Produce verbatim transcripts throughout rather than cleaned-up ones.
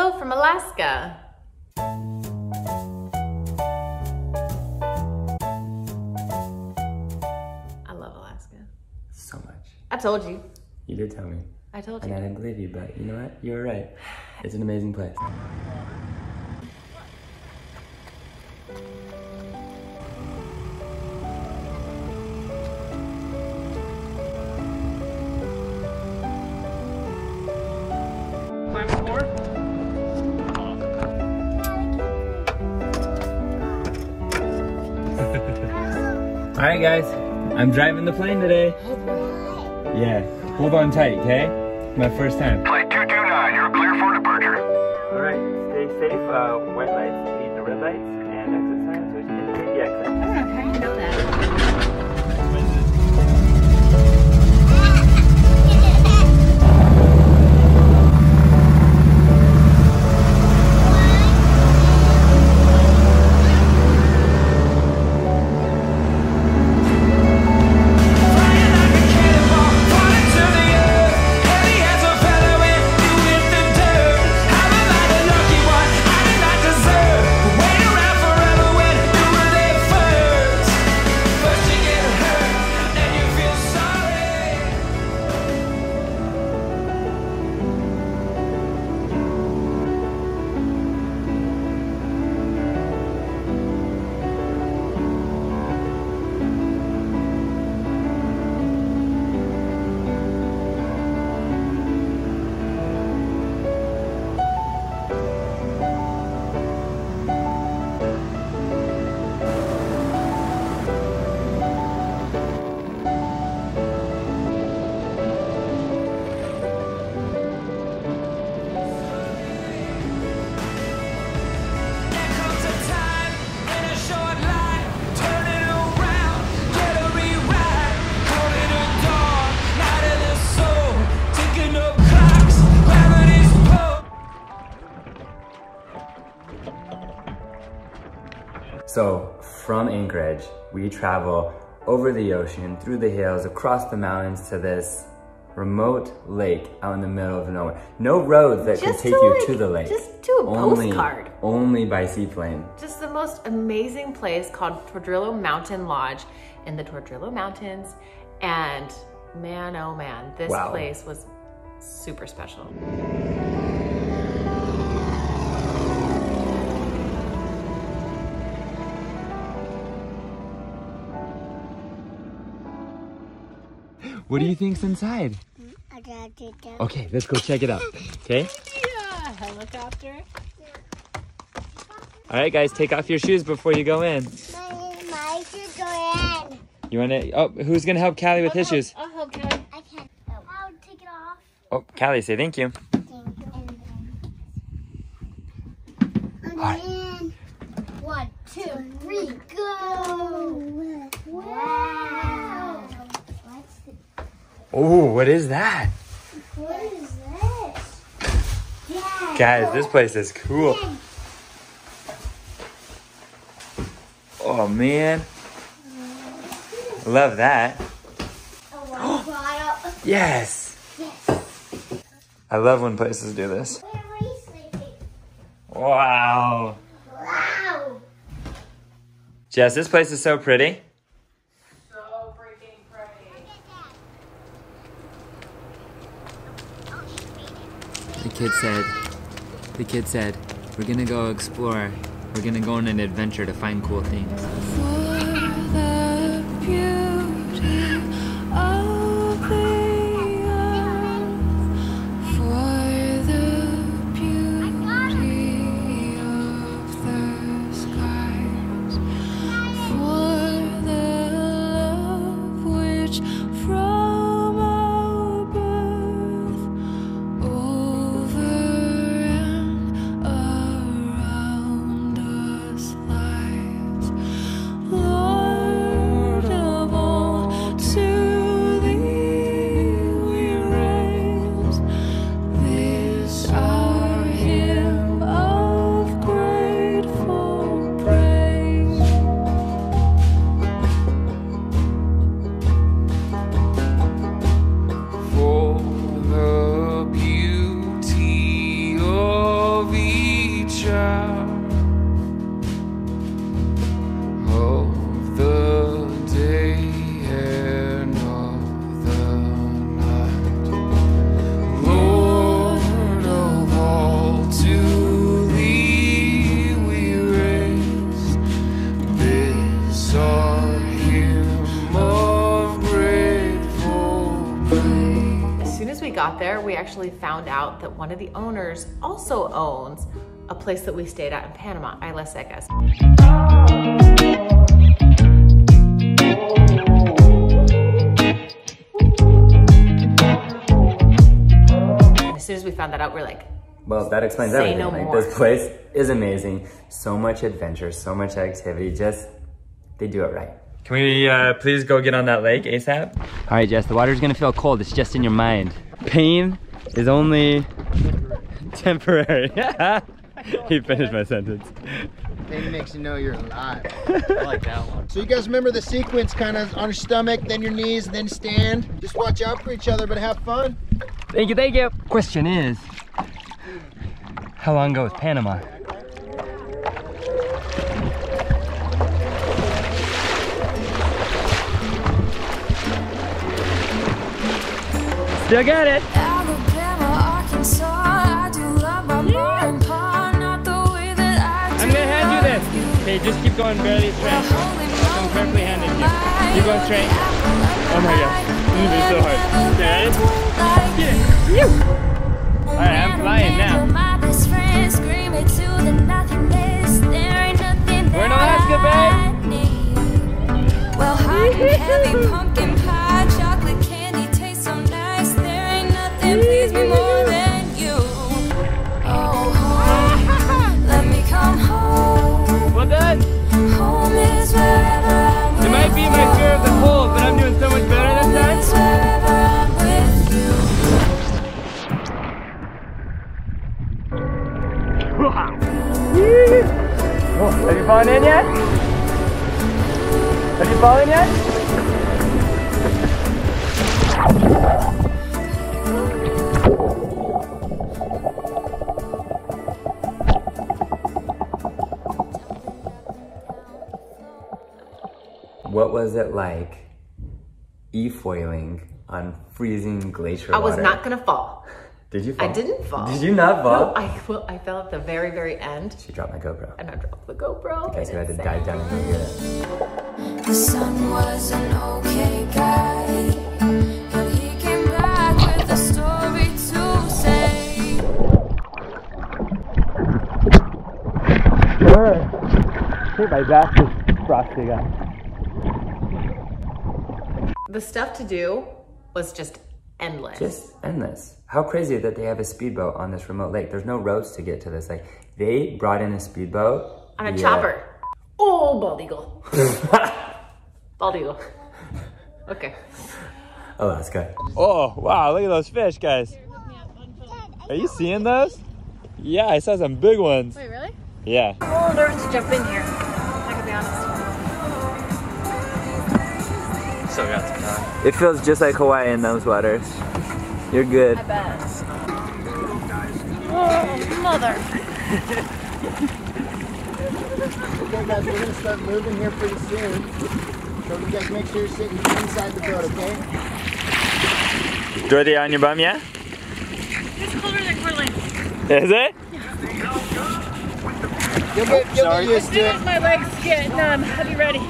hello from Alaska. I love Alaska. So much. I told you. You did tell me. I told you. And I didn't believe you, but you know what? You were right. It's an amazing place. All right, guys, I'm driving the plane today. Yeah, hold on tight, okay? My first time. Flight two two nine, you're clear for departure. All right, stay safe. Uh, white lights lead to red lights, and exit signs which indicate the exit. I don't know how you know that. So from Anchorage, we travel over the ocean, through the hills, across the mountains to this remote lake out in the middle of nowhere. No roads that just can take to you like, to the lake. Just to a only, postcard. Only by seaplane. Just the most amazing place called Tordrillo Mountain Lodge in the Tordrillo Mountains. And man, oh man, this wow. place was super special. What do you think's inside? Okay, let's go check it out. Okay? Yeah, helicopter. All right, guys, take off your shoes before you go in. My, my shoes go in. You want to? Oh, who's going to help Callie with I'll his help, shoes? I'll help Callie. I can't. I'll take it off. Oh, Callie, say thank you. Thank you. All right. And one, two, three, go. Wow. Oh, what is that? What is this? Dad, guys, look. This place is cool. Dad. Oh, man. Love that. Oh, yes. Yes. I love when places do this. Where are you sleeping? Wow. Wow. Jess, this place is so pretty. The kid said, the kid said, we're gonna go explore. We're gonna go on an adventure to find cool things. got there, we actually found out that one of the owners also owns a place that we stayed at in Panama, Isla Secas. And as soon as we found that out, we're like, well, that explains everything. No like, this place is amazing. So much adventure, so much activity. Just, they do it right. Can we uh, please go get on that lake ASAP? All right, Jess, the water's gonna feel cold. It's just in your mind. Pain is only temporary. temporary. He finished my sentence. Pain makes you know you're alive. I like that one. So you guys remember the sequence, kind of on your stomach, then your knees, then stand. Just watch out for each other, but have fun. Thank you, thank you. Question is, how long ago was Panama? Still got it. Alabama, Arkansas, I do love my mom, pa, not the way that I do. I'm gonna hand you this. Okay, just keep going barely straight. I'm perfectly handed you. Keep going straight. Oh my god, this is so hard. Okay, ready? Let's get it. Alright, I'm flying now. We're in Alaska, babe! Well, hot and heavy pumpkin pie, chocolate candy tastes so nice. There ain't nothing please me more than you. Oh, home, let me come home. Well done! Home is wherever I'm with you. It might be my fear of the hole, but I'm doing so much better this time. Oh, have you fallen in yet? Have you fallen yet? What was it like e-foiling on freezing glacier water? I was not gonna fall. Did you fall? I didn't fall. Did you not fall? No, I, well, I fell at the very, very end. She dropped my GoPro. And I dropped the GoPro. Okay, so I had to dive down and go get it. The sun was an okay guy, but he came back with a story to say. Sure. I think my back is frosting up. The stuff to do was just endless. Just endless. How crazy that they have a speedboat on this remote lake. There's no roads to get to this lake. They brought in a speedboat. On a yeah. chopper. Oh, bald eagle. Bald eagle. Okay. Alaska. Oh, wow, look at those fish, guys. Are you seeing those? Yeah, I saw some big ones. Wait, really? Yeah. I'm nervous to jump in here. I can be honest. Still got some time. It feels just like Hawaii in those waters. You're good. I bet. Oh, mother. Okay, guys, we're going to start moving here pretty soon. So you guys make sure you're sitting inside the boat, okay? Dorothy, on your bum, yeah? It's colder than Portland. Is it? Yeah. You'll get, you'll get used to it. As soon as my legs get numb, I'll be ready.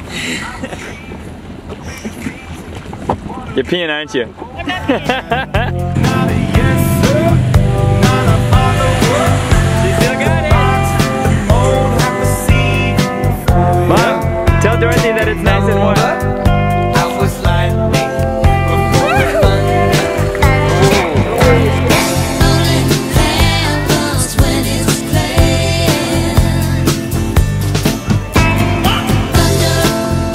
You're peeing, aren't you? I'm not peeing. Dorothy, that it's nice and warm. I was lying before the fun. Only happens when it's playing. Thunder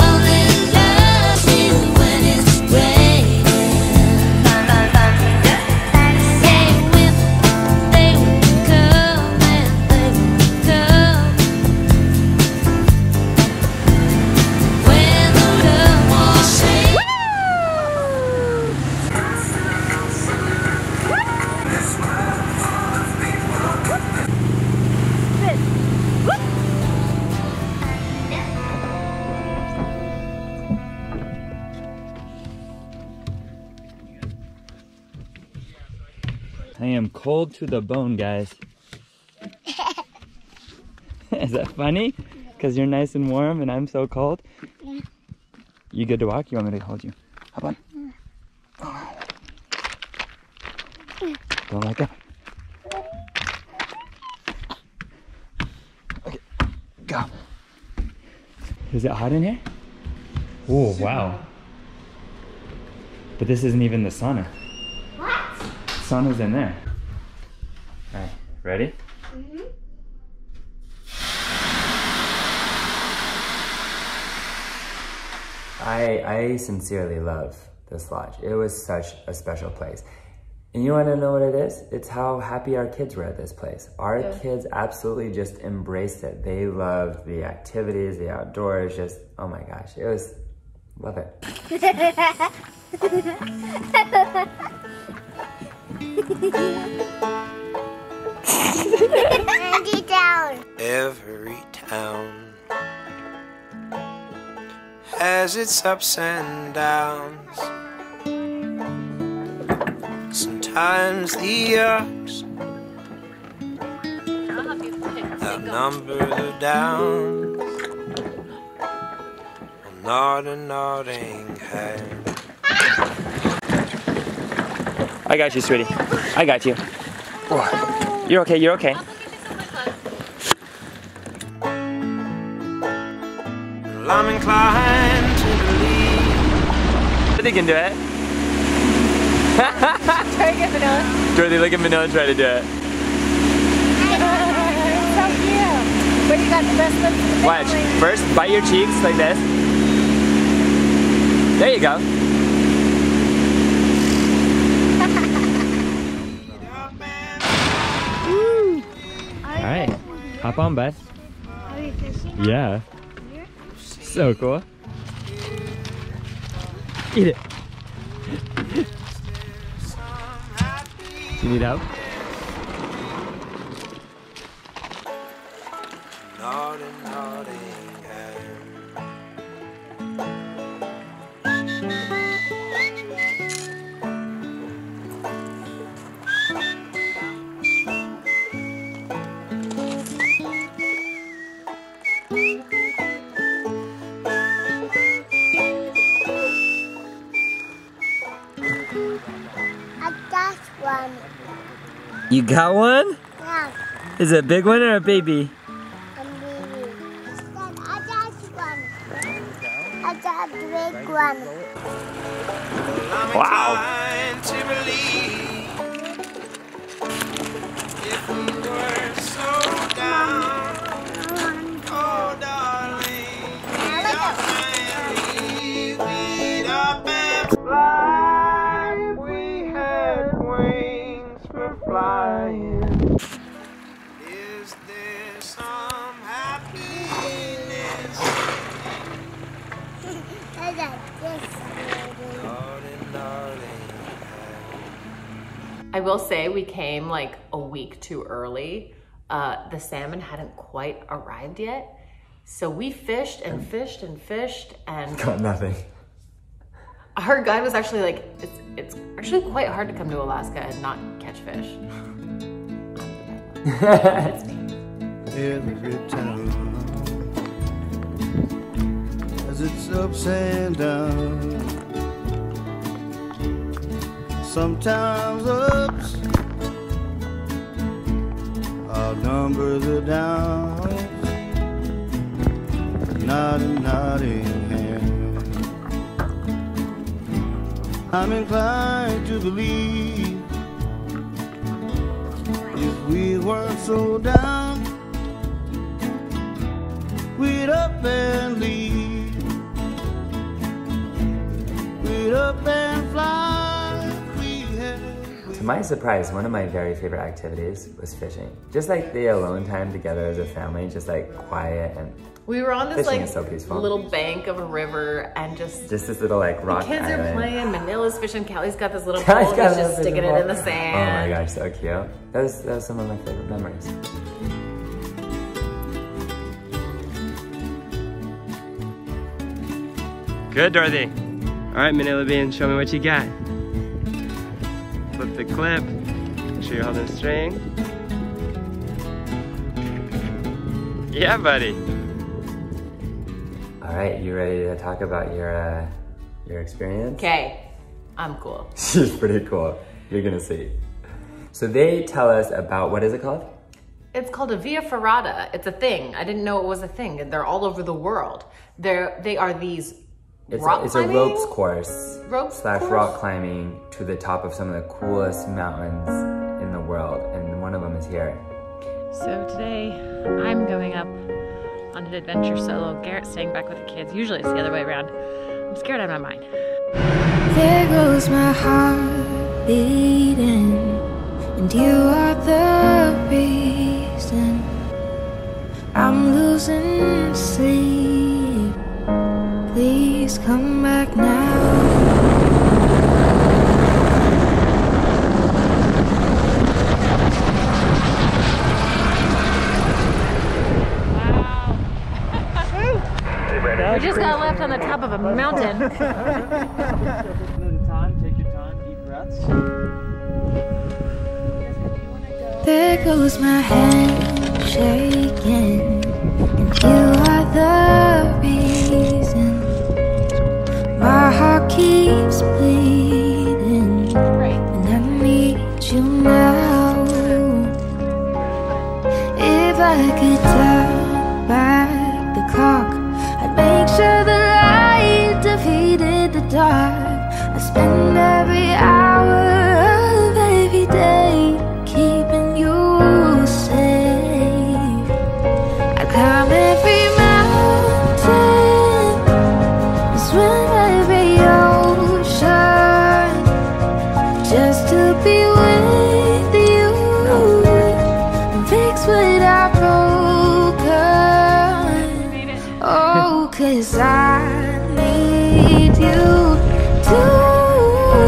only loves you when it's raining. They will, they will come and they will come. I am cold to the bone, guys. Is that funny? Because you're nice and warm and I'm so cold? Yeah. You good to walk? You want me to hold you? Hop on. Yeah. Oh. Go like that. Okay, go. Is it hot in here? Oh, wow. But this isn't even the sauna. What? Sauna's in there. All right, ready? Mm-hmm. I, I sincerely love this lodge. It was such a special place. And you want to know what it is? It's how happy our kids were at this place. Our yeah. kids absolutely just embraced it. They loved the activities, the outdoors, just, oh my gosh, it was, love it. Andy down. Every town has its ups and downs. Sometimes the ups outnumber the downs. A nod and nodding hand. I got you, sweetie. I got you. Oh. You're okay. You're okay. I'm inclined to believe. Dorothy can do it. Try to get Manoa. Dorothy, look at Manoa try to do it. So cute. But you got the best lips in the family. Watch. First, bite your cheeks like this. There you go. Alright, hop on, bud. Are you fishing? Yeah. So cool. Eat it. You need help? You got one? Yeah. Is it a big one or a baby? A baby. I got one. I got a big one. Wow. Is there some happiness? I like this. I will say we came like a week too early. Uh, the salmon hadn't quite arrived yet. So we fished and fished and fished and got nothing. Her guide was actually like, it's, it's actually quite hard to come to Alaska and not catch fish. That's me. Every town has its ups and downs. Sometimes ups outnumber the downs. Not a nodding hand. I'm inclined to believe if we weren't so down, we'd up and leave, we'd up and fly. We had... To my surprise, one of my very favorite activities was fishing. Just like the alone time together as a family, just like quiet and... We were on this like so little bank of a river and just just this little like rock. The kids island. are playing. Manila's fishing. Callie's got this little pole. He's just sticking it in the sand. Oh my gosh, so cute. That was, that was some of my favorite memories. Good, Dorothy. All right, Manila Bean, show me what you got. Flip the clip. Make sure you're holding the string. Yeah, buddy. All right, you ready to talk about your uh, your experience? Okay, I'm cool. She's pretty cool. You're gonna see. So they tell us about, what is it called? It's called a via ferrata. It's a thing. I didn't know it was a thing. And they're all over the world. They're, they are these It's, rock a, it's a ropes course ropes slash course? rock climbing to the top of some of the coolest mountains in the world, and one of them is here. So today I'm going up on an adventure solo. Garrett's staying back with the kids. Usually it's the other way around. I'm scared out of my mind. There goes my heart beating, and you are the reason I'm losing sleep. Please come back now. Wow. We just got left on the top of a mountain. Take your time, take your time, deep breaths. There goes my hand shaking, and you are the reason my heart keeps bleeding, right. And I need you now. If I could turn back the clock, I'd make sure the light defeated the dark. I spend every hour of every day keeping you safe. I climb every mountain and swim just to be with you, and fix what I've broken. Oh, cause I need you to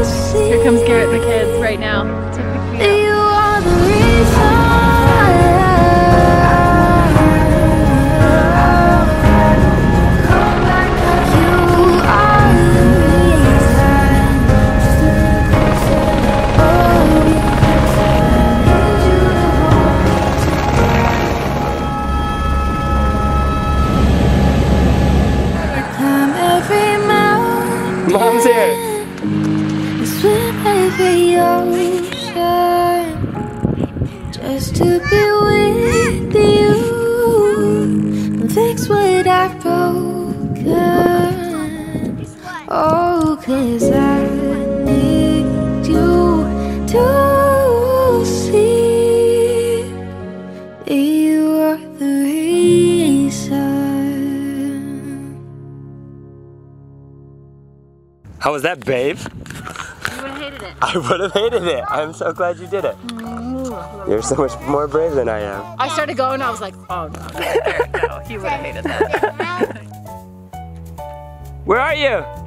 see. Here comes Garrett and the kids right now. You are the Mom's here. Just to be with you, fix what I've broken. Oh, cause I need you to see that you are the reason. How was that, babe? You would have hated it. I would have hated it. I'm so glad you did it. Mm-hmm. You're so much more brave than I am. I started going, I was like, oh no, no, no, he would have hated that. Where are you?